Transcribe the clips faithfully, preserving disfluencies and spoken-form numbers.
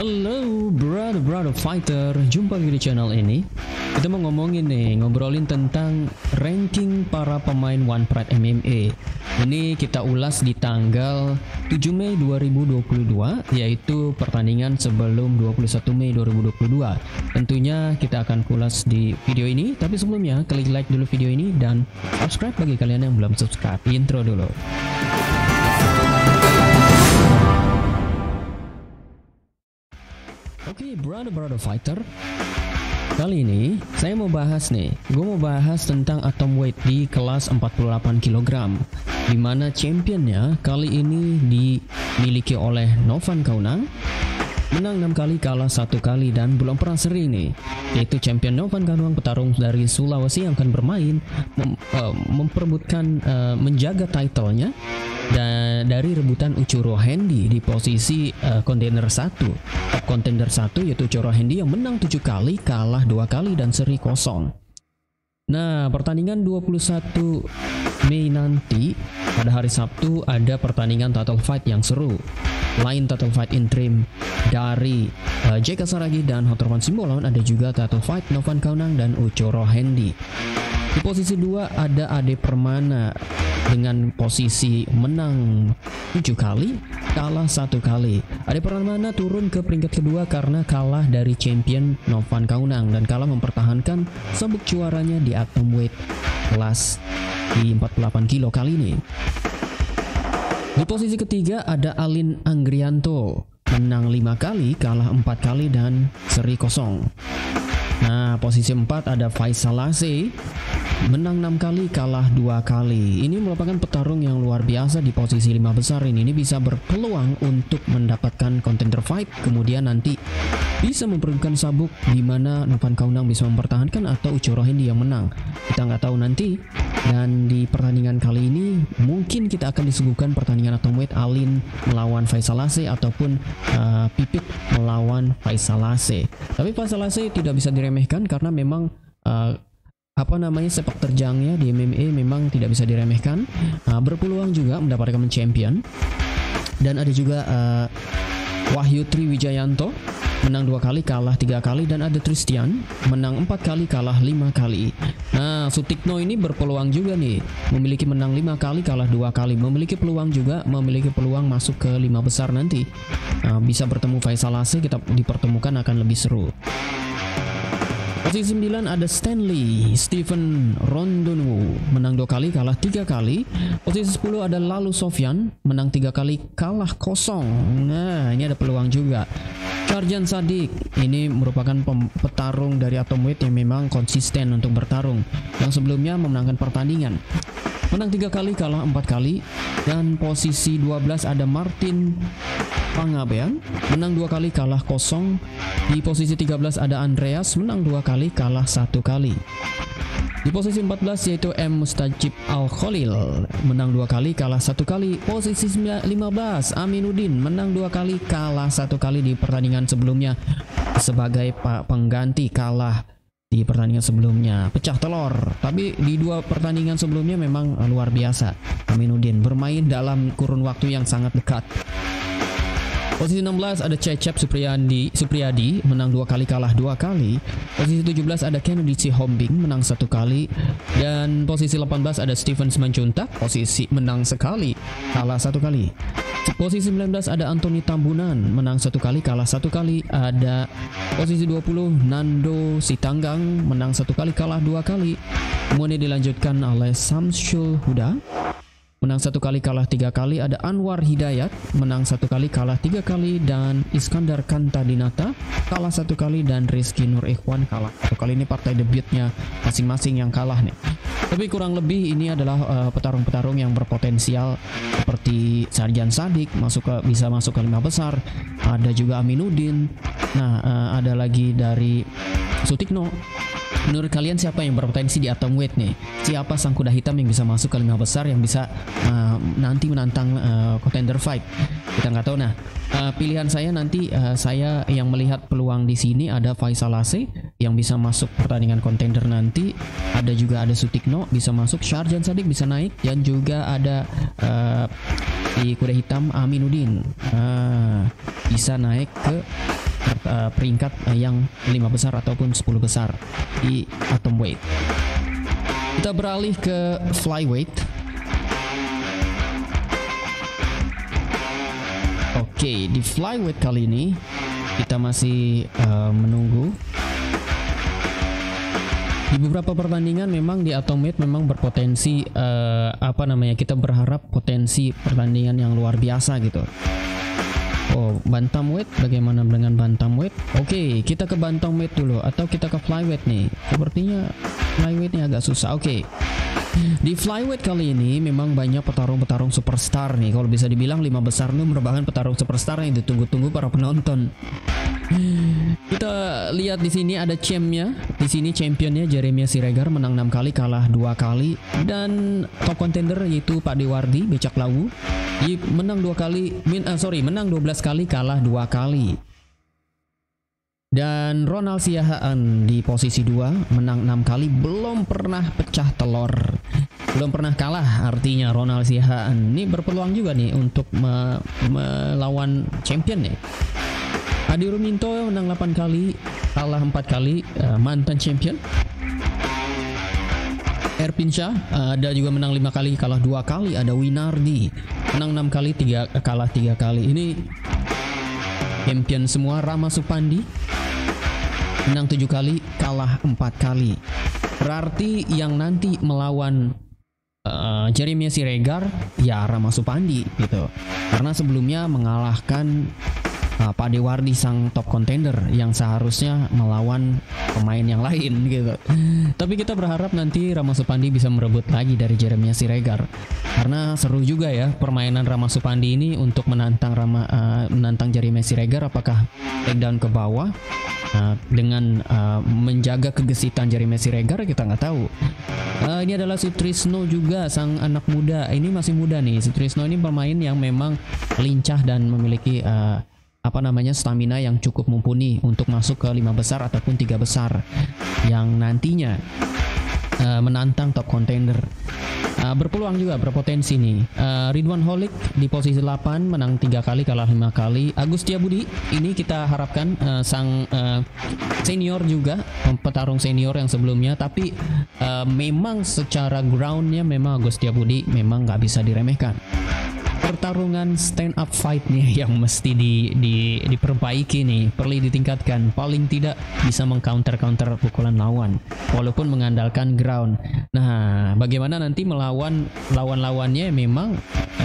Hello brother brother fighter, jumpa lagi di channel ini. Kita mau ngomongin nih, ngobrolin tentang ranking para pemain One Pride M M A. Ini kita ulas di tanggal tujuh Mei dua ribu dua puluh dua, yaitu pertandingan sebelum dua puluh satu Mei dua ribu dua puluh dua. Tentunya kita akan ulas di video ini, tapi sebelumnya klik like dulu video ini dan subscribe bagi kalian yang belum subscribe. Intro dulu. Oke, okay, brother brother fighter, kali ini saya mau bahas nih, gue mau bahas tentang atomweight di kelas empat puluh delapan kilogram, dimana championnya kali ini dimiliki oleh Novan Kaunang, menang enam kali, kalah satu kali dan belum pernah seri nih, yaitu champion Novan Kaunang, petarung dari Sulawesi yang akan bermain mem uh, memperebutkan uh, menjaga titlenya dan dari rebutan Ucho Rohendi di posisi kontender uh, satu, top kontender satu, yaitu Ucho Rohendi yang menang tujuh kali, kalah dua kali dan seri kosong. Nah, pertandingan dua puluh satu Mei nanti pada hari Sabtu ada pertandingan title fight yang seru. Lain title fight interim dari uh, J K Saragi dan Hotterman Simbolon, ada juga title fight Novan Kaunang dan Ucho Rohendi. Di posisi dua ada Ade Permana dengan posisi menang tujuh kali, kalah satu kali. Ade Permana turun ke peringkat kedua karena kalah dari champion Novan Kaunang dan kalah mempertahankan sabuk juaranya di atomweight kelas di empat puluh delapan kilo kali ini. Di posisi ketiga ada Alin Angrianto, menang lima kali, kalah empat kali dan seri kosong. Nah, posisi empat ada Faisal Ace, menang enam kali, kalah dua kali. Ini merupakan petarung yang luar biasa di posisi lima besar ini. Ini bisa berpeluang untuk mendapatkan contender fight, kemudian nanti bisa memperebutkan sabuk di mana Novan Kaunang bisa mempertahankan atau Ucho Rohendi yang menang. Kita nggak tahu nanti. Dan di pertandingan kali ini mungkin kita akan disuguhkan pertandingan atomweight Alin melawan Faisal Ace ataupun uh, Pipit melawan Faisal Ace. Tapi Faisal Ace tidak bisa diremehkan karena memang uh, apa namanya sepak terjangnya di M M A memang tidak bisa diremehkan. Uh, berpeluang juga mendapatkan champion. Dan ada juga uh, Wahyu Triwijayanto, menang dua kali, kalah tiga kali, dan ada Christian menang empat kali, kalah lima kali. Nah, Sutikno ini berpeluang juga nih, memiliki menang lima kali, kalah dua kali, memiliki peluang juga, memiliki peluang masuk ke lima besar nanti. Nah, bisa bertemu Faisal Ace, kita dipertemukan akan lebih seru. Posisi sembilan ada Stanley Stephen Rondonwu, menang dua kali, kalah tiga kali. Posisi sepuluh ada Lalu Sofyan, menang tiga kali, kalah kosong. Nah, ini ada peluang juga. Arjan Sadik ini merupakan petarung dari atomweight yang memang konsisten untuk bertarung, yang sebelumnya memenangkan pertandingan, menang tiga kali, kalah empat kali. Dan posisi dua belas ada Martin Pangabean, menang dua kali, kalah kosong. Di posisi tiga belas ada Andreas, menang dua kali, kalah satu kali. Di posisi empat belas yaitu M Mustajib Al-Khalil, menang dua kali, kalah satu kali. Posisi lima belas Aminuddin, menang dua kali, kalah satu kali di pertandingan sebelumnya sebagai pengganti kalah di pertandingan sebelumnya. Pecah telur, tapi di dua pertandingan sebelumnya memang luar biasa. Aminuddin bermain dalam kurun waktu yang sangat dekat. Posisi enam belas ada Cecep Supriyadi, Supriyadi menang dua kali, kalah dua kali. Posisi tujuh belas ada Kennedy Sihombing, menang satu kali. Dan posisi delapan belas ada Stephen Simanjuntak, posisi menang sekali, kalah satu kali. Posisi sembilan belas ada Anthony Tambunan, menang satu kali, kalah satu kali. Ada posisi dua puluh Nando Sitanggang, menang satu kali, kalah dua kali. Kemudian dilanjutkan oleh Samsul Huda, menang satu kali, kalah tiga kali. Ada Anwar Hidayat, menang satu kali, kalah tiga kali. Dan Iskandar Kantadinata, kalah satu kali. Dan Rizky Nur Ikhwan, kalah satu kali. Ini partai debutnya masing-masing yang kalah nih. Tapi kurang lebih ini adalah petarung-petarung uh, yang berpotensial seperti Arjan Sadik masuk ke, bisa masuk ke lima besar. Ada juga Aminuddin. Nah, uh, ada lagi dari Sutikno. Menurut kalian siapa yang berpotensi di atomweight nih? Siapa sang kuda hitam yang bisa masuk ke lima besar yang bisa uh, nanti menantang uh, contender fight? Kita nggak tahu. Nah, uh, pilihan saya nanti uh, saya yang melihat peluang di sini ada Faisal Ace yang bisa masuk pertandingan contender nanti. Ada juga ada Sutikno bisa masuk, Arjan Sadik bisa naik, dan juga ada uh, di kuda hitam Aminuddin uh, bisa naik ke uh, peringkat uh, yang lima besar ataupun sepuluh besar di atomweight. Kita beralih ke flyweight. Oke, okay, di flyweight kali ini kita masih uh, menunggu. Di beberapa pertandingan memang di atomweight memang berpotensi uh, apa namanya, kita berharap potensi pertandingan yang luar biasa gitu. Oh, bantamweight, bagaimana dengan bantamweight? Oke, okay, kita ke bantamweight dulu atau kita ke flyweight nih? Sepertinya flyweight ini agak susah. Oke. Okay. Di flyweight kali ini memang banyak petarung-petarung superstar nih. Kalau bisa dibilang lima besar ini merupakan petarung superstar yang ditunggu-tunggu para penonton. Kita lihat di sini ada championnya. Di sini championnya Jeremy Siregar menang enam kali, kalah dua kali, dan top contender yaitu Pak Dewardi Becak Lawu. Menang dua kali, min, uh, sorry, menang dua belas kali, kalah dua kali. Dan Ronald Siahaan di posisi dua, menang enam kali, belum pernah pecah telur, belum pernah kalah. Artinya Ronald Siahaan ini berpeluang juga nih untuk me melawan champion nih. Ade Permana menang delapan kali, kalah empat kali, uh, mantan champion. Erpin Shah uh, ada juga menang lima kali, kalah dua kali. Ada Winardi menang enam kali, tiga kalah tiga kali. Ini champion semua. Rama Supandi menang tujuh kali, kalah empat kali. Berarti yang nanti melawan uh, Jeremy Siregar ya Rama Supandi gitu, karena sebelumnya mengalahkan uh, Pak Dewardi sang top contender yang seharusnya melawan pemain yang lain gitu. Tapi kita berharap nanti Rama Supandi bisa merebut lagi dari Jeremy Siregar, karena seru juga ya permainan Rama Supandi ini untuk menantang Rama uh, menantang Jeremy Siregar, apakah takedown ke bawah. Nah, dengan uh, menjaga kegesitan Jeremy Siregar kita nggak tahu. Uh, ini adalah Trisno juga, sang anak muda. Ini masih muda nih. Trisno ini pemain yang memang lincah dan memiliki uh, apa namanya stamina yang cukup mumpuni untuk masuk ke lima besar ataupun tiga besar yang nantinya uh, menantang top contender. Uh, berpeluang juga, berpotensi nih. uh, Ridwan Holik di posisi delapan menang tiga kali, kalah lima kali. Agustia Budi ini kita harapkan uh, sang uh, senior juga, petarung senior yang sebelumnya, tapi uh, memang secara groundnya memang Agustia Budi memang nggak bisa diremehkan. Pertarungan stand up fight-nya yang mesti di, di, diperbaiki nih, perlu ditingkatkan. Paling tidak bisa mengcounter-counter pukulan lawan, walaupun mengandalkan ground. Nah, bagaimana nanti melawan lawan-lawannya memang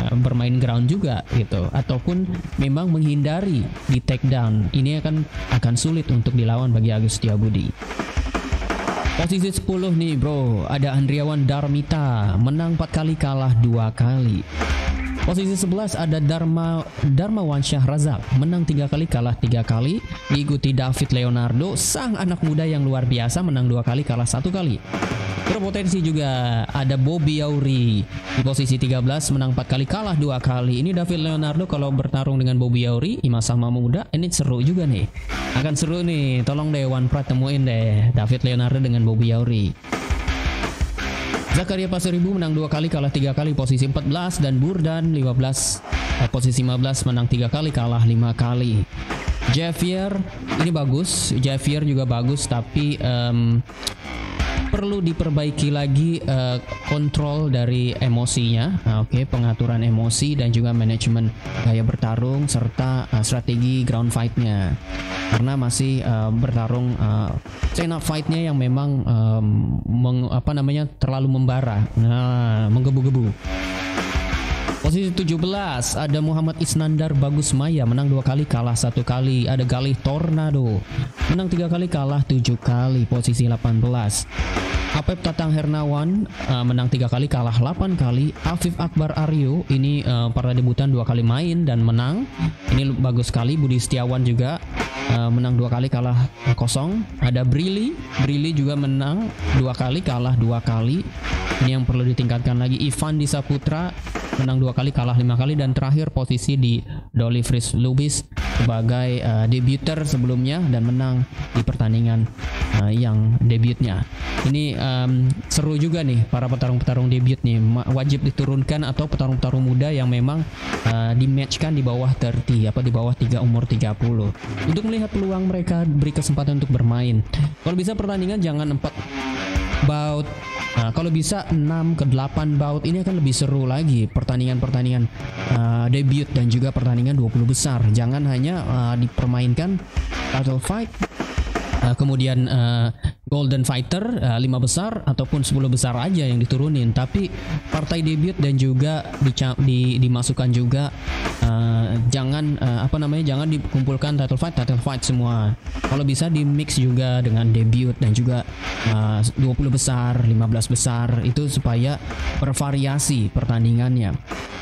uh, bermain ground juga gitu, ataupun memang menghindari di takedown. Ini akan akan sulit untuk dilawan bagi Agustia Budi. Posisi sepuluh nih bro, ada Andriawan Darmita, menang empat kali, kalah dua kali. Posisi sebelas ada Dharma Dharmawan Syahrazak, menang tiga kali, kalah tiga kali, diikuti David Leonardo, sang anak muda yang luar biasa, menang dua kali, kalah satu kali. Berpotensi juga ada Bobby Auri di posisi tiga belas, menang empat kali, kalah dua kali. Ini David Leonardo kalau bertarung dengan Bobby Auri, sama-sama muda, ini seru juga nih. Akan seru nih, tolong deh One Pride temuin deh David Leonardo dengan Bobby Auri. Zakaria Pasaribu menang dua kali, kalah tiga kali, posisi empat belas. Dan Burdan lima belas, posisi lima belas, menang tiga kali, kalah lima kali. Javier ini bagus, Javier juga bagus, tapi um, perlu diperbaiki lagi uh, kontrol dari emosinya. Nah, oke, okay, pengaturan emosi dan juga manajemen gaya bertarung serta uh, strategi ground fight-nya, karena masih uh, bertarung uh, stand up fight-nya yang memang um, meng, apa namanya terlalu membara, nah, menggebu-gebu. Posisi tujuh belas ada Muhammad Isnandar Bagus Maya, menang dua kali, kalah satu kali. Ada Galih Tornado, menang tiga kali, kalah tujuh kali, posisi delapan belas. Apep Tatang Hernawan uh, menang tiga kali, kalah delapan kali. Afif Akbar Aryo ini uh, para debutan dua kali main dan menang. Ini bagus sekali. Budi Setiawan juga uh, menang dua kali, kalah kosong. Ada Brili, Brili juga menang dua kali, kalah dua kali. Ini yang perlu ditingkatkan lagi. Ivan Disaputra menang dua kali, kalah lima kali, dan terakhir posisi di Dolly Fries Lubis sebagai uh, debuter sebelumnya dan menang di pertandingan uh, yang debutnya. Ini um, seru juga nih para petarung-petarung debut nih, wajib diturunkan atau petarung-petarung muda yang memang uh, dimatchkan di bawah tiga puluh, apa di bawah tiga umur tiga puluh. Untuk melihat peluang mereka, beri kesempatan untuk bermain. Kalau bisa pertandingan jangan empat baut. Nah, kalau bisa enam ke delapan baut ini akan lebih seru lagi pertandingan-pertandingan uh, debut dan juga pertandingan dua puluh besar. Jangan hanya uh, dipermainkan title fight, uh, kemudian uh, golden fighter uh, lima besar ataupun sepuluh besar aja yang diturunin, tapi partai debut dan juga di, dimasukkan juga uh, jangan uh, apa namanya jangan dikumpulkan title fight title fight semua. Kalau bisa di mix juga dengan debut dan juga uh, dua puluh besar, lima belas besar, itu supaya bervariasi pertandingannya.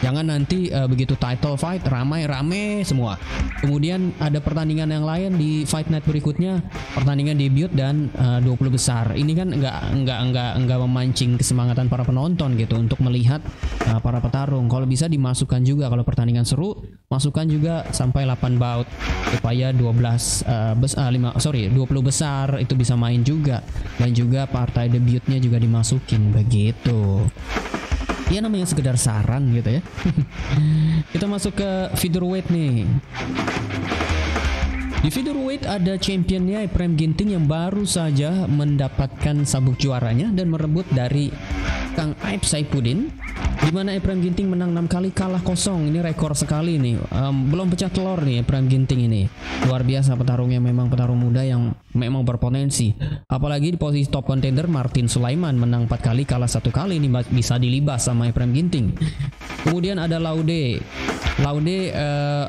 Jangan nanti uh, begitu title fight ramai-ramai semua, kemudian ada pertandingan yang lain di fight night berikutnya, pertandingan debut dan uh, dua puluh besar. Ini kan nggak nggak nggak nggak memancing kesemangatan para penonton gitu untuk melihat uh, para petarung. Kalau bisa dimasukkan juga, kalau pertandingan seru masukkan juga sampai delapan baut supaya dua belas uh, bes, uh, lima, sorry dua puluh besar itu bisa main juga, dan juga partai debutnya juga dimasukin begitu. Ya namanya sekedar saran gitu ya. Kita masuk ke featherweight nih. Di featherweight ada championnya Epram Ginting yang baru saja mendapatkan sabuk juaranya dan merebut dari Kang Aib Saipuddin, di mana Epram Ginting menang enam kali, kalah kosong. Ini rekor sekali nih, um, belum pecah telur nih Epram Ginting ini. Luar biasa petarungnya, memang petarung muda yang memang berpotensi. Apalagi di posisi top contender Martin Sulaiman menang empat kali, kalah satu kali, ini bisa dilibas sama Epram Ginting. Kemudian ada Laude. Laude uh,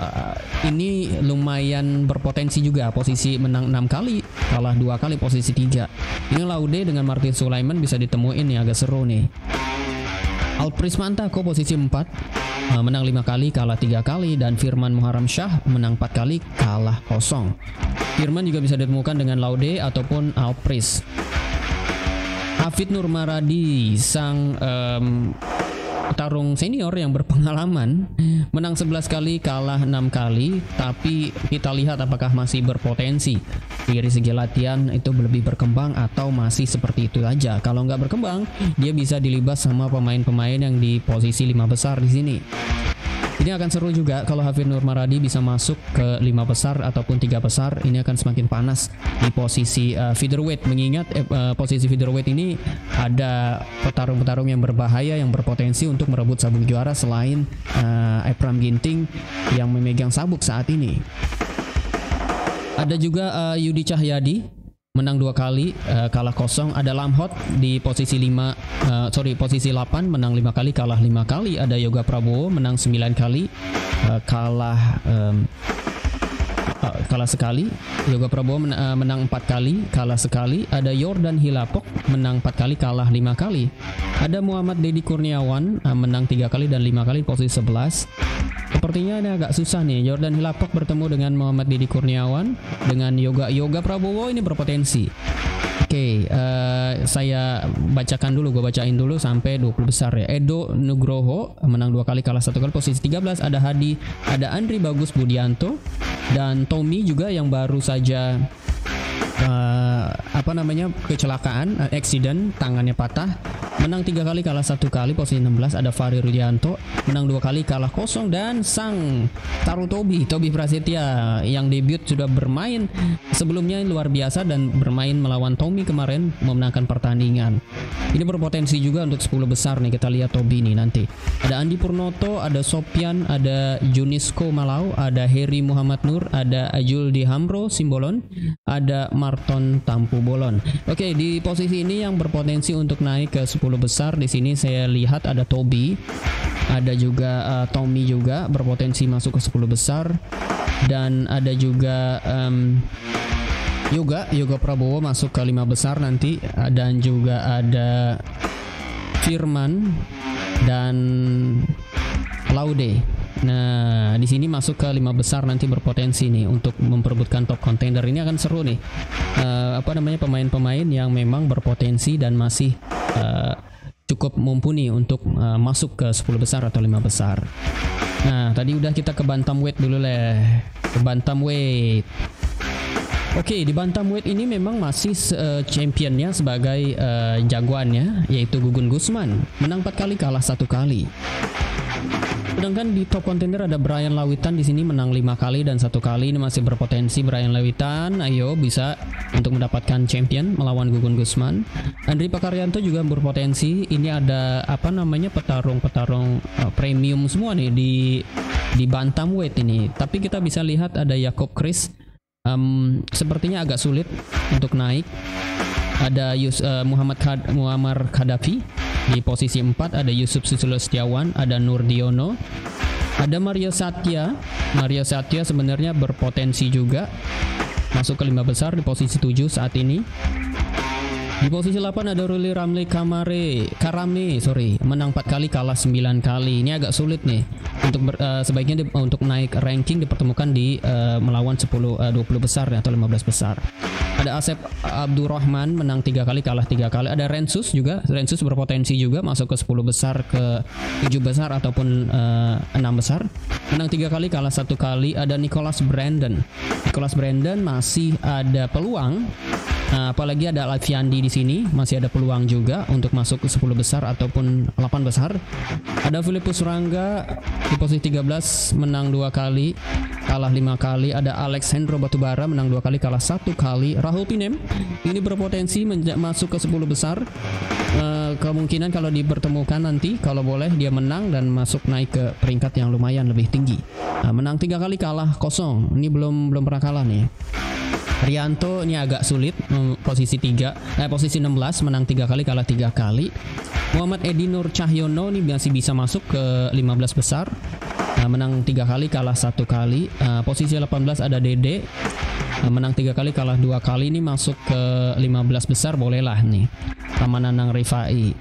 ini lumayan berpotensi juga, posisi menang enam kali, kalah dua kali, posisi tiga. Ini Laude dengan Martin Sulaiman bisa ditemuin nih, agak seru nih. Alpris Mantako posisi empat, menang lima kali, kalah tiga kali, dan Firman Muharram Shah menang empat kali, kalah kosong. Firman juga bisa ditemukan dengan Laude ataupun Alpris. Hafit Nurmaradi, sang um, petarung senior yang berpengalaman, menang sebelas kali, kalah enam kali, tapi kita lihat apakah masih berpotensi dari segi latihan itu lebih berkembang atau masih seperti itu aja. Kalau nggak berkembang, dia bisa dilibas sama pemain-pemain yang di posisi lima besar di sini. Ini akan seru juga kalau Hafit Nurmaradi bisa masuk ke lima besar ataupun tiga besar. Ini akan semakin panas di posisi uh, featherweight, mengingat uh, posisi featherweight ini ada petarung-petarung yang berbahaya yang berpotensi untuk merebut sabuk juara selain uh, Epram Ginting yang memegang sabuk saat ini. Ada juga uh, Yudi Cahyadi, menang dua kali, uh, kalah kosong. Ada Lamhot di posisi lima, uh, sorry posisi delapan, menang lima kali, kalah lima kali. Ada Yoga Prabowo menang sembilan kali, uh, kalah um, uh, kalah sekali. Yoga Prabowo men uh, menang empat kali, kalah sekali. Ada Jordan Hilapok menang empat kali, kalah lima kali. Ada Muhammad Dedi Kurniawan uh, menang tiga kali dan lima kali, posisi sebelas. Sepertinya ini agak susah nih, Jordan Hilapok bertemu dengan Muhammad Dedi Kurniawan dengan Yoga Yoga Prabowo ini berpotensi. Oke, okay, uh, saya bacakan dulu, gue bacain dulu sampai dua puluh besar ya. Edo Nugroho menang dua kali, kalah satu kali, posisi tiga belas. Ada Hadi, ada Andri Bagus Budianto, dan Tommy juga yang baru saja Uh, apa namanya kecelakaan, uh, accident, tangannya patah, menang tiga kali, kalah satu kali, posisi enam belas. Ada Fahri Rudianto menang dua kali, kalah kosong, dan sang taruh Tobi Tobi Prasetya yang debut sudah bermain sebelumnya luar biasa dan bermain melawan Tommy kemarin memenangkan pertandingan. Ini berpotensi juga untuk sepuluh besar nih, kita lihat Tobi ini nanti. Ada Andi Purnoto, ada Sopyan, ada Junisko Malau, ada Heri Muhammad Nur, ada Ajul Dihamro Simbolon, ada Mar Marton Tampu Bolon. Oke, di posisi ini yang berpotensi untuk naik ke sepuluh besar di sini saya lihat ada Tobi, ada juga uh, Tommy juga berpotensi masuk ke sepuluh besar, dan ada juga um, Yoga Yoga Prabowo masuk ke lima besar nanti, dan juga ada Firman dan Laude. Nah, di sini masuk ke lima besar nanti, berpotensi nih untuk memperebutkan top contender. Ini akan seru nih. Uh, apa namanya pemain-pemain yang memang berpotensi dan masih uh, cukup mumpuni untuk uh, masuk ke sepuluh besar atau lima besar. Nah, tadi udah kita ke bantamweight dulu leh. Ke bantamweight. Oke, okay, di bantamweight ini memang masih uh, championnya sebagai uh, jagoannya, yaitu Gugun Gusman. Menang empat kali, kalah satu kali. Sedangkan di top contender ada Brian Lawitan di sini, menang lima kali dan satu kali. Ini masih berpotensi Brian Lawitan, ayo bisa untuk mendapatkan champion melawan Gugun Gusman. Andri Pakaryanto juga berpotensi. Ini ada apa namanya petarung-petarung uh, premium semua nih di di bantamweight ini. Tapi kita bisa lihat ada Jakob Chris. Um, sepertinya agak sulit untuk naik. Ada Yus, uh, Muhammad Khad, Muammar Khadafi di posisi empat. Ada Yusuf Susilo Setiawan, ada Nurdiono, ada Mario Satya. Mario Satya sebenarnya berpotensi juga masuk ke lima besar di posisi tujuh saat ini. Di posisi delapan ada Ruli Ramli Kamare Karame, sorry, menang empat kali, kalah sembilan kali. Ini agak sulit nih untuk ber, uh, sebaiknya di, uh, untuk naik ranking dipertemukan di uh, melawan sepuluh, dua puluh besar atau lima belas besar. Ada Asep Abdurrahman, menang tiga kali, kalah tiga kali. Ada Rensus juga, Rensus berpotensi juga masuk ke sepuluh besar, ke tujuh besar ataupun uh, enam besar. Menang tiga kali, kalah satu kali. Ada Nicholas Brandon. Nicholas Brandon masih ada peluang. Nah, apalagi ada Alfiandi di sini, masih ada peluang juga untuk masuk ke sepuluh besar ataupun delapan besar. Ada Filipus Rangga di posisi tiga belas, menang dua kali, kalah lima kali. Ada Alexandro Batubara, menang dua kali, kalah satu kali. Rahul Pinem ini berpotensi masuk ke sepuluh besar. E, kemungkinan kalau dipertemukan nanti, kalau boleh dia menang dan masuk naik ke peringkat yang lumayan lebih tinggi. Nah, menang tiga kali, kalah kosong. Ini belum belum pernah kalah nih. Rianto ini agak sulit, posisi tiga, eh, posisi enam belas, menang tiga kali, kalah tiga kali. Muhammad Edi Nur Cahyono ini masih bisa masuk ke lima belas besar, nah, menang tiga kali, kalah satu kali. Uh, posisi delapan belas ada Dede, uh, menang tiga kali, kalah dua kali, ini masuk ke lima belas besar, bolehlah nih. Tamananang Rifai.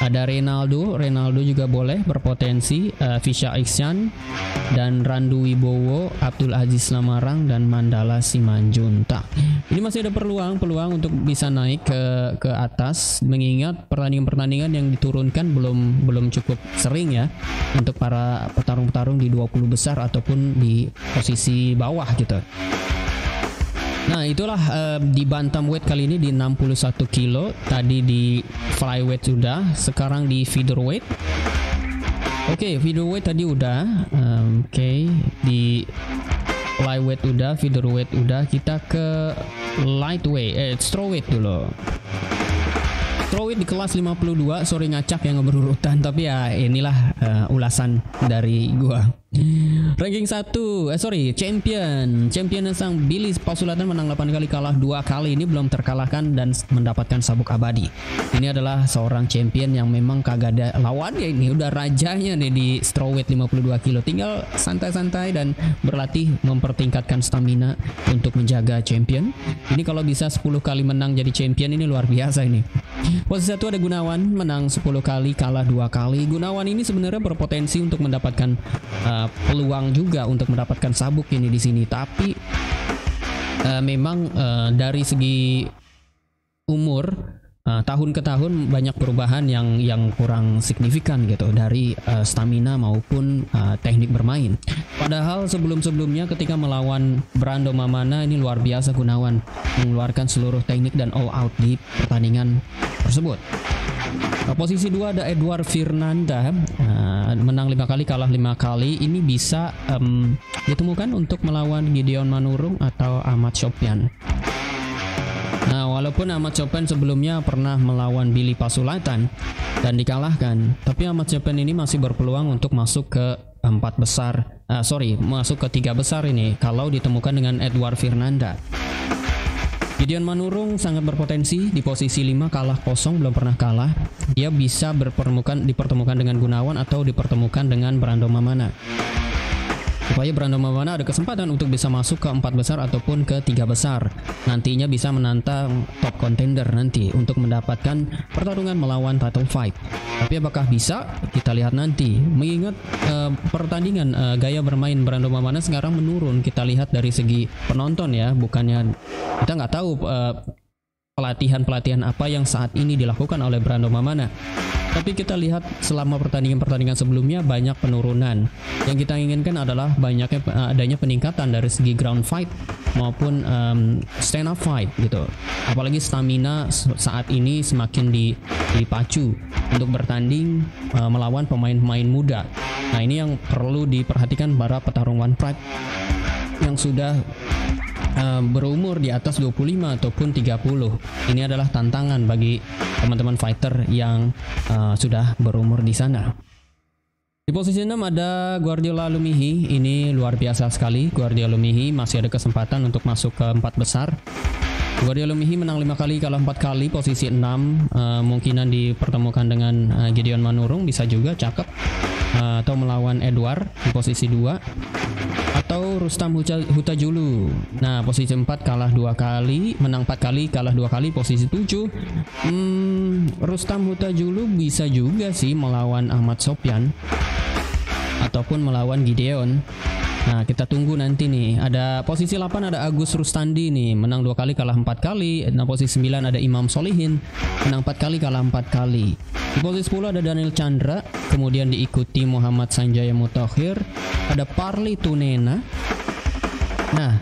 Ada Ronaldo, Ronaldo juga boleh berpotensi, uh, Fisya Iksan dan Randu Wibowo, Abdul Aziz Lamarang dan Mandala Simanjuntak. Ini masih ada peluang-peluang untuk bisa naik ke ke atas, mengingat pertandingan-pertandingan yang diturunkan belum belum cukup sering ya untuk para petarung-petarung di dua puluh besar ataupun di posisi bawah gitu. Nah, itulah uh, di bantamweight kali ini di enam puluh satu kilo. Tadi di flyweight sudah, sekarang di featherweight. Oke, okay, featherweight tadi udah. Um, Oke, okay. Di flyweight udah, featherweight udah. Kita ke lightweight, eh strawweight dulu. Strawweight di kelas lima puluh dua, sorry ngacak yang berurutan, tapi ya inilah uh, ulasan dari gua. Ranking satu, eh sorry, champion. Championnya sang Billy Pasulatan, menang delapan kali, kalah dua kali. Ini belum terkalahkan dan mendapatkan sabuk abadi. Ini adalah seorang champion yang memang kagak ada lawannya ini. Udah rajanya nih di strawweight lima puluh dua kilo. Tinggal santai-santai dan berlatih mempertingkatkan stamina untuk menjaga champion. Ini kalau bisa sepuluh kali menang jadi champion, ini luar biasa ini. Posisi satu ada Gunawan, menang sepuluh kali, kalah dua kali. Gunawan ini sebenarnya berpotensi untuk mendapatkan uh, peluang juga untuk mendapatkan sabuk ini di sini, tapi uh, memang uh, dari segi umur uh, tahun ke tahun banyak perubahan yang yang kurang signifikan gitu dari uh, stamina maupun uh, teknik bermain. Padahal sebelum-sebelumnya ketika melawan Brando Mamana ini luar biasa Gunawan mengeluarkan seluruh teknik dan all out di pertandingan tersebut. Posisi dua ada Edward Fernanda, menang lima kali, kalah lima kali. Ini bisa um, ditemukan untuk melawan Gideon Manurung atau Ahmad Sopyan. Nah, walaupun Ahmad Sopyan sebelumnya pernah melawan Billy Pasulatan dan dikalahkan, tapi Ahmad Sopyan ini masih berpeluang untuk masuk ke empat besar, uh, sorry, masuk ke tiga besar ini kalau ditemukan dengan Edward Fernanda. Gideon Manurung sangat berpotensi di posisi lima, kalah kosong, belum pernah kalah. Dia bisa berpermukan, dipertemukan dengan Gunawan atau dipertemukan dengan Brando Mamana. Supaya Brando Mamana ada kesempatan untuk bisa masuk ke empat besar ataupun ke tiga besar. Nantinya bisa menantang top contender nanti untuk mendapatkan pertarungan melawan title fight. Tapi apakah bisa? Kita lihat nanti. Mengingat eh, pertandingan eh, gaya bermain Brando Mamana sekarang menurun. Kita lihat dari segi penonton ya, bukannya kita nggak tahu eh, pelatihan-pelatihan apa yang saat ini dilakukan oleh Brando Mamana. Tapi kita lihat selama pertandingan-pertandingan sebelumnya banyak penurunan. Yang kita inginkan adalah banyaknya adanya peningkatan dari segi ground fight maupun um, stand up fight gitu. Apalagi stamina saat ini semakin dipacu untuk bertanding uh, melawan pemain-pemain muda. Nah, ini yang perlu diperhatikan para petarung One Pride yang sudah Uh, berumur di atas dua puluh lima ataupun tiga puluh. Ini adalah tantangan bagi teman-teman fighter yang uh, sudah berumur di sana. Di posisi enam ada Guardiola Lumihi. Ini luar biasa sekali. Guardiola Lumihi masih ada kesempatan untuk masuk ke empat besar. Guardiola Lumihi menang lima kali kalah empat kali, posisi enam. Uh, mungkinan dipertemukan dengan uh, Gideon Manurung, bisa juga cakep, uh, atau melawan Edward di posisi dua. Atau Rustam Hutajulu. Nah, posisi empat kalah dua kali, menang empat kali, kalah dua kali, posisi tujuh. Hmm, Rustam Hutajulu bisa juga sih melawan Ahmad Sofyan ataupun melawan Gideon. Nah, kita tunggu nanti nih. Ada posisi delapan ada Agus Rustandi nih, menang dua kali, kalah empat kali. Nah, posisi sembilan ada Imam Solihin, menang empat kali, kalah empat kali. Di posisi sepuluh ada Daniel Chandra, kemudian diikuti Muhammad Sanjaya Mutahir. Ada Parli Tunena. Nah,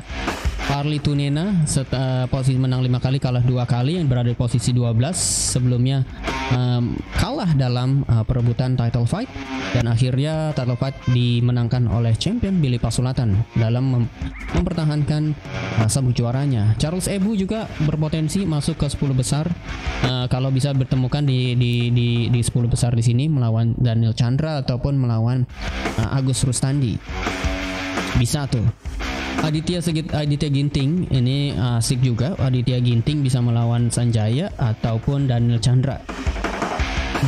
Parli Tunena setelah posisi menang lima kali, kalah dua kali, yang berada di posisi dua belas. Sebelumnya um, kalah dalam uh, perebutan title fight, dan akhirnya title fight dimenangkan oleh champion Billy Pasulatan dalam mem mempertahankan sabuk juaranya. Charles Ebu juga berpotensi masuk ke sepuluh besar uh, kalau bisa bertemukan di, di, di, di sepuluh besar di sini melawan Daniel Chandra ataupun melawan uh, Agus Rustandi. Bisa tuh. Aditya Segit, Aditya Ginting ini asik juga. Aditya Ginting bisa melawan Sanjaya ataupun Daniel Chandra.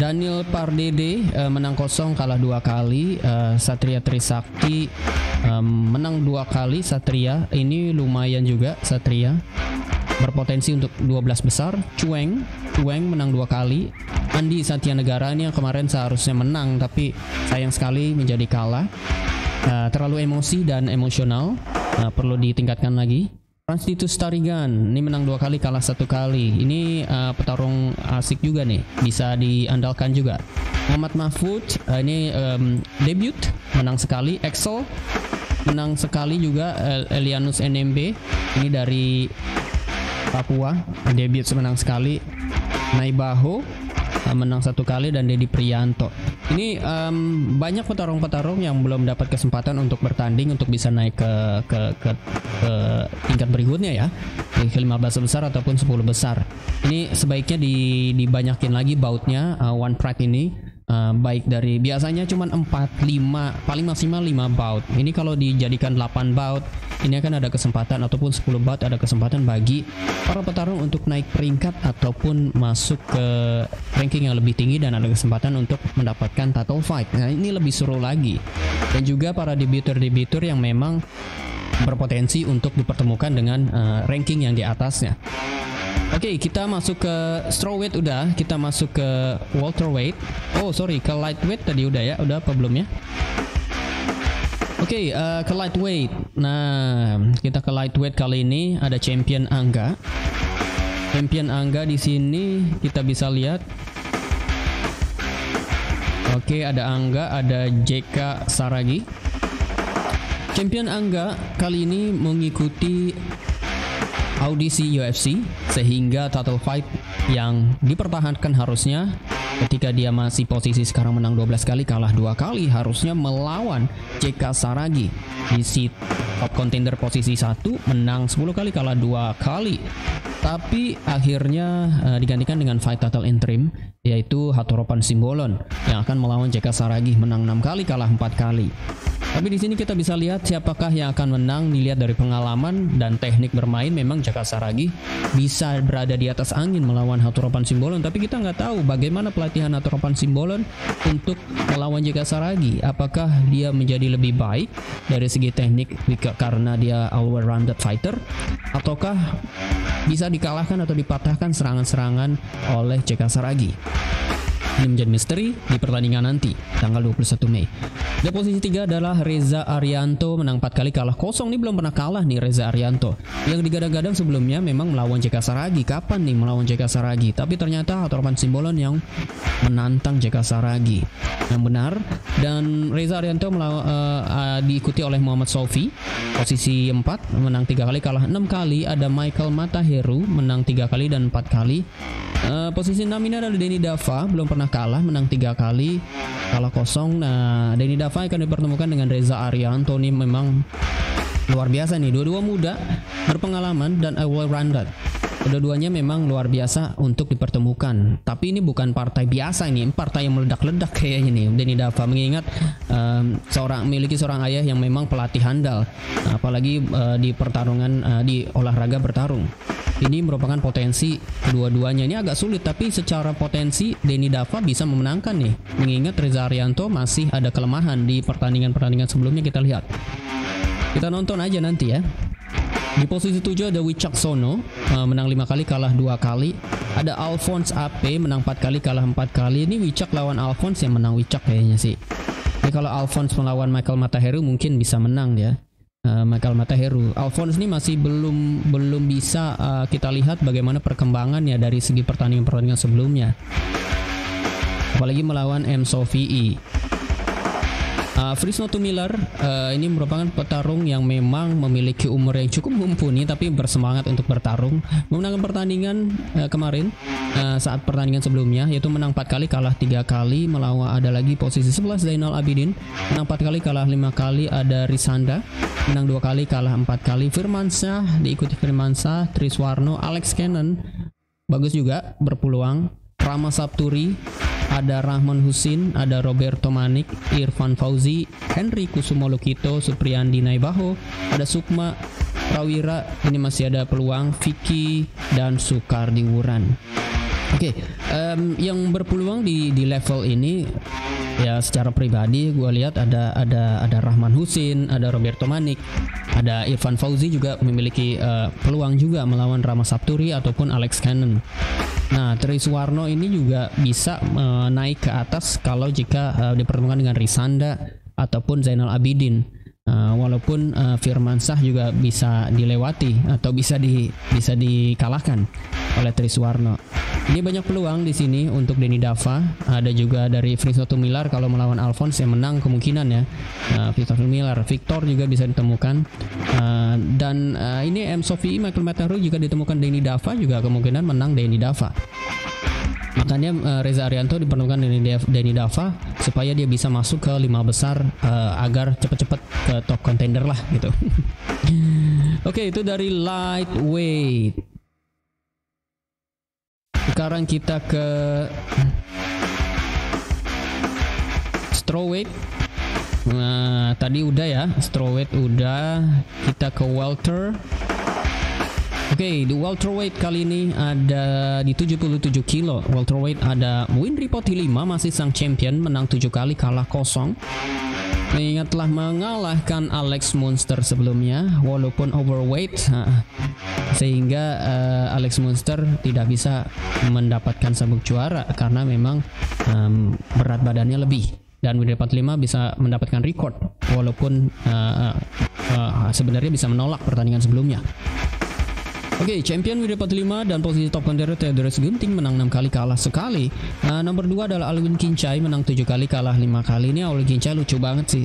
Daniel Pardede uh, menang kosong kalah dua kali. Uh, Satria Trisakti um, menang dua kali. Satria ini lumayan juga. Satria berpotensi untuk dua belas besar. Cueng Cueng menang dua kali. Andi Satyanegara ini yang kemarin seharusnya menang tapi sayang sekali menjadi kalah. Uh, terlalu emosi dan emosional, uh, perlu ditingkatkan lagi. Transitus Tarigan ini menang dua kali kalah satu kali. Ini uh, petarung asik juga nih, bisa diandalkan juga. Muhammad Mahfud uh, ini um, debut menang sekali. Excel menang sekali juga. El Elianus N M B ini dari Papua, debut menang sekali. Naibaho menang satu kali dan Dedi Priyanto. Ini um, banyak petarung-petarung yang belum dapat kesempatan untuk bertanding untuk bisa naik ke ke, ke, ke tingkat berikutnya ya, ke lima belas besar ataupun sepuluh besar. Ini sebaiknya di, dibanyakin lagi bautnya uh, One Pride ini. Uh, baik dari biasanya cuman empat, lima, paling maksimal lima baut. Ini kalau dijadikan delapan baut, ini akan ada kesempatan, ataupun sepuluh baut ada kesempatan bagi para petarung untuk naik peringkat ataupun masuk ke ranking yang lebih tinggi dan ada kesempatan untuk mendapatkan title fight. Nah, ini lebih seru lagi. Dan juga para debuter-debuter yang memang berpotensi untuk dipertemukan dengan uh, ranking yang di atasnya. Oke, okay, kita masuk ke strawweight udah, kita masuk ke welterweight. Oh, sorry, ke lightweight tadi udah ya, udah apa belum ya? Oke, okay, uh, ke lightweight. Nah, kita ke lightweight kali ini ada champion Angga. Champion Angga di sini kita bisa lihat. Oke, okay, ada Angga, ada J K Saragi. Champion Angga kali ini mengikuti audisi U F C, sehingga title fight yang dipertahankan harusnya ketika dia masih posisi sekarang menang dua belas kali kalah dua kali, harusnya melawan J K Saragi di seat top contender posisi satu, menang sepuluh kali kalah dua kali, tapi akhirnya uh, digantikan dengan fight title interim yaitu Hatoropan Simbolon yang akan melawan J K Saragi, menang enam kali kalah empat kali. Tapi di sini kita bisa lihat siapakah yang akan menang. Dilihat dari pengalaman dan teknik bermain, memang J K Saragi bisa berada di atas angin melawan Hatoropan Simbolon. Tapi kita nggak tahu bagaimana pelatihan Hatoropan Simbolon untuk melawan J K Saragi. Apakah dia menjadi lebih baik dari segi teknik karena dia all-rounded fighter, ataukah bisa dikalahkan atau dipatahkan serangan-serangan oleh J K Saragi? ini menjadi misteri di pertandingan nanti tanggal dua puluh satu Mei. Dan posisi tiga adalah Reza Arianto, menang empat kali kalah kosong. Ini belum pernah kalah nih Reza Arianto. Yang digadang-gadang sebelumnya memang melawan J K Saragi. Kapan nih melawan J K Saragi? Tapi ternyata Torpan Simbolon yang menantang J K Saragi. Yang benar, dan Reza Arianto melawan, uh, uh, diikuti oleh Muhammad Sofi. Posisi empat, menang tiga kali kalah enam kali. Ada Michael Mataheru, menang tiga kali dan empat kali. Uh, posisi enam ini adalah Denny Dava, belum pernah kalah, menang tiga kali kalah kosong. Nah, Denny Dava akan dipertemukan dengan Reza Arianto. Ini memang luar biasa nih, dua-dua muda, berpengalaman dan well-rounded. Kedua-duanya memang luar biasa untuk dipertemukan. Tapi ini bukan partai biasa, ini partai yang meledak-ledak kayaknya nih Denny Dava, mengingat um, seorang memiliki seorang ayah yang memang pelatih handal, nah, apalagi uh, di pertarungan uh, di olahraga bertarung. Ini merupakan potensi kedua-duanya. Ini agak sulit, tapi secara potensi Denny Dava bisa memenangkan nih, mengingat Reza Arianto masih ada kelemahan di pertandingan-pertandingan sebelumnya. Kita lihat, kita nonton aja nanti ya. Di posisi tujuh ada Wicaksono, menang lima kali kalah dua kali. Ada Alphonse A P, menang empat kali kalah empat kali. Ini Wicak lawan Alphonse, yang menang Wicak kayaknya sih. Ini kalau Alphonse melawan Michael Mataheru mungkin bisa menang ya. Uh, Michael Mataheru. Alphonse ini masih belum belum bisa uh, kita lihat bagaimana perkembangannya dari segi pertandingan-pertandingan sebelumnya. Apalagi melawan M Sofii. Uh, Trisno Tumilar uh, ini merupakan petarung yang memang memiliki umur yang cukup mumpuni, tapi bersemangat untuk bertarung. Memenangkan pertandingan uh, kemarin uh, saat pertandingan sebelumnya, yaitu menang empat kali kalah tiga kali. Melawan ada lagi posisi sebelas Zainal Abidin, menang empat kali kalah lima kali. Ada Risanda, menang dua kali kalah empat kali. Firmansyah diikuti Firmansyah, Triswarno, Alex Cannon bagus juga, berpeluang. Rama Sapturi, ada Rahman Husin, ada Roberto Manik, Irfan Fauzi, Henry Kusumo Lukito, Supriyandi Naibaho, ada Sukma Prawira, ini masih ada peluang, Vicky dan Sukardi Wuran. Oke, okay, um, yang berpeluang di di level ini ya secara pribadi gue lihat ada ada ada Rahman Husin, ada Roberto Manik, ada Irfan Fauzi juga memiliki uh, peluang juga melawan Rama Sapturi ataupun Alex Cannon. Nah, Triswarno ini juga bisa uh, naik ke atas kalau jika uh, dipertemukan dengan Risanda ataupun Zainal Abidin. Uh, walaupun uh, Firmansyah juga bisa dilewati atau bisa di bisa dikalahkan oleh Triswarno. Ini banyak peluang di sini untuk Denny Dava. Ada juga dari Trisno Tumilar, kalau melawan Alphonse yang menang kemungkinan ya. Uh, Victor Tumilar, Victor juga bisa ditemukan. Uh, dan uh, ini M Sofi, Michael Mataheru juga ditemukan Denny Dava, juga kemungkinan menang Denny Dava. Makanya uh, Reza Arianto diperlukan dengan Denny Dava supaya dia bisa masuk ke lima besar uh, agar cepat-cepat ke top contender lah gitu. Oke, okay, itu dari lightweight. Sekarang kita ke strawweight. Nah, tadi udah ya, strawweight udah. Kita ke welter. Oke, okay, di welterweight kali ini ada di tujuh puluh tujuh kilo welterweight ada Winry Potilima, masih sang champion, menang tujuh kali kalah kosong. Mengingat telah mengalahkan Alex Munster sebelumnya, walaupun overweight, sehingga uh, Alex Munster tidak bisa mendapatkan sabuk juara karena memang um, berat badannya lebih. Dan Winry Potilima bisa mendapatkan record, walaupun uh, uh, uh, sebenarnya bisa menolak pertandingan sebelumnya. Oke, okay, champion Winry Potilima dan posisi top contender Theodorus Ginting, menang enam kali kalah sekali. Nah, nomor dua adalah Alwin Kincai, menang tujuh kali kalah lima kali. Ini Alwin Kincai lucu banget sih.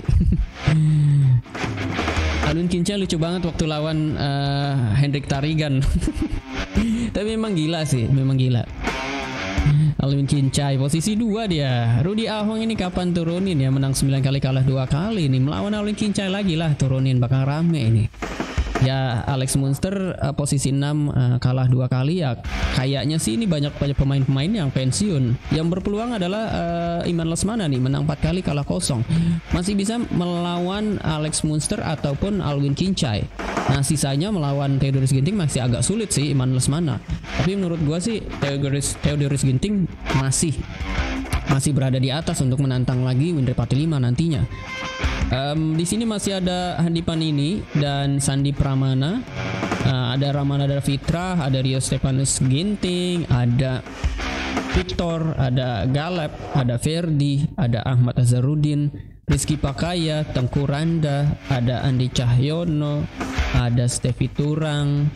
Alwin Kincai lucu banget waktu lawan uh, Hendrik Tarigan. Tapi memang gila sih, memang gila. Alwin Kincai posisi dua dia. Rudy Ahong ini kapan turunin ya, menang sembilan kali kalah dua kali. Ini melawan Alwin Kincai lagi lah, turunin bakal rame ini. Ya, Alex Munster uh, posisi enam uh, kalah dua kali ya. Kayaknya sih ini banyak banyak pemain-pemain yang pensiun. Yang berpeluang adalah uh, Iman Lesmana nih, menang empat kali kalah kosong. Masih bisa melawan Alex Munster ataupun Alwin Kincai. Nah, sisanya melawan Theodorus Ginting masih agak sulit sih Iman Lesmana. Tapi menurut gua sih Theodorus Theodorus Ginting masih masih berada di atas untuk menantang lagi Winry Potilima nantinya. Um, di sini masih ada Handi Panini dan Sandi Pramana, uh, ada Ramana Davitra, ada Rio Stefanus Ginting, ada Victor, ada Galeb, ada Ferdi, ada Ahmad Azharuddin, Rizky Pakaya, Tengku Randa, ada Andi Cahyono, ada Stevi Turang.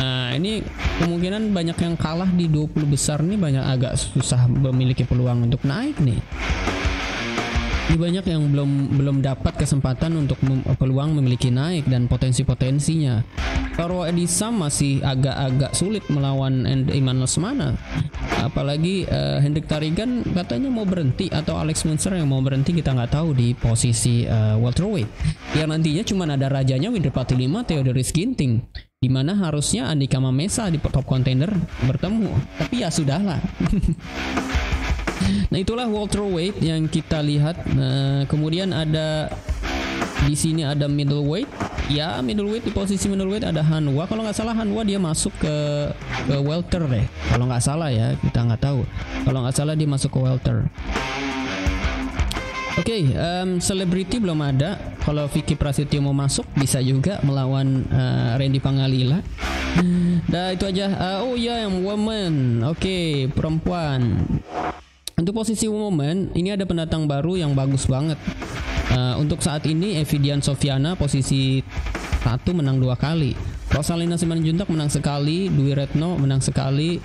Nah, ini kemungkinan banyak yang kalah di dua puluh besar nih, banyak agak susah memiliki peluang untuk naik nih. Ini banyak yang belum belum dapat kesempatan untuk mem peluang memiliki naik dan potensi-potensinya. Toro Edisa masih agak-agak sulit melawan Iman Lesmana. Apalagi uh, Hendrik Tarigan katanya mau berhenti, atau Alex Munster yang mau berhenti, kita nggak tahu di posisi uh, welterweight. Yang nantinya cuma ada rajanya Widerpati lima Theodorus Ginting, dimana harusnya Andika Mamesa di top contender bertemu. Tapi ya sudahlah. Nah, itulah welterweight yang kita lihat. Nah, kemudian ada di sini ada middleweight. Ya, middleweight, di posisi middleweight ada Hanwa. Kalau nggak salah Hanwa dia masuk ke, ke welter deh. Kalau nggak salah ya, kita nggak tahu. Kalau nggak salah dia masuk ke welter. Oke, okay, um, selebriti belum ada. Kalau Vicky Prasetyo mau masuk, bisa juga melawan uh, Randy Pangalila. Nah, itu aja. Uh, oh ya, yeah, yang woman. Oke, okay, perempuan. Untuk posisi woman, ini ada pendatang baru yang bagus banget. Uh, untuk saat ini, Evidian Sofiana posisi satu menang dua kali. Rosalina Simanjuntak menang sekali, Dwi Retno menang sekali,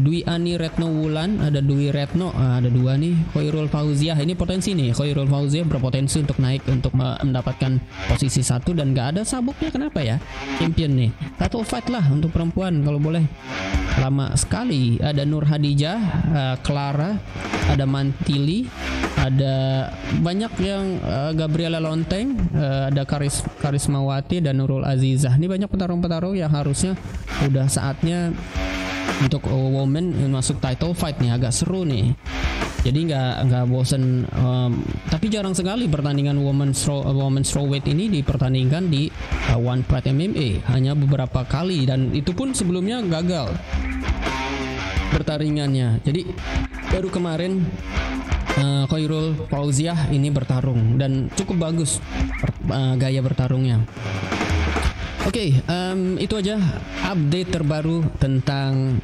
Dwi Ani Retno Wulan, ada Dwi Retno, ada dua nih, Khairul Fauziah, ini potensi nih, Khairul Fauziah berpotensi untuk naik, untuk mendapatkan posisi satu, dan gak ada sabuknya, kenapa ya, champion nih, satu fight lah untuk perempuan kalau boleh, lama sekali, ada Nur Hadijah, uh, Clara, ada Mantili, ada banyak yang uh, Gabriela Lonteng, uh, ada Karis Karismawati dan Nurul Azizah, ini banyak petarung petarung yang harusnya udah saatnya untuk women masuk title fight nih, agak seru nih, jadi nggak nggak bosen. Um, tapi jarang sekali pertandingan women straw women strawweight ini dipertandingkan di uh, One Pride M M A, hanya beberapa kali, dan itu pun sebelumnya gagal pertandingannya. Jadi baru kemarin uh, Khairul Fauziah ini bertarung dan cukup bagus per, uh, gaya bertarungnya. Oke, okay, um, itu aja update terbaru tentang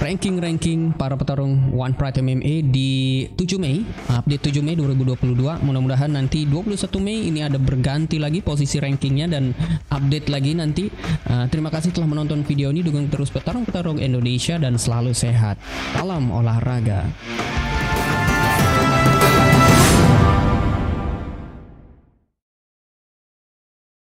ranking-ranking para petarung One Pride M M A di tujuh Mei. Update tujuh Mei dua ribu dua puluh dua. Mudah-mudahan nanti dua puluh satu Mei ini ada berganti lagi posisi rankingnya dan update lagi nanti. Uh, terima kasih telah menonton video ini. Dukung terus petarung-petarung Indonesia dan selalu sehat. Salam olahraga.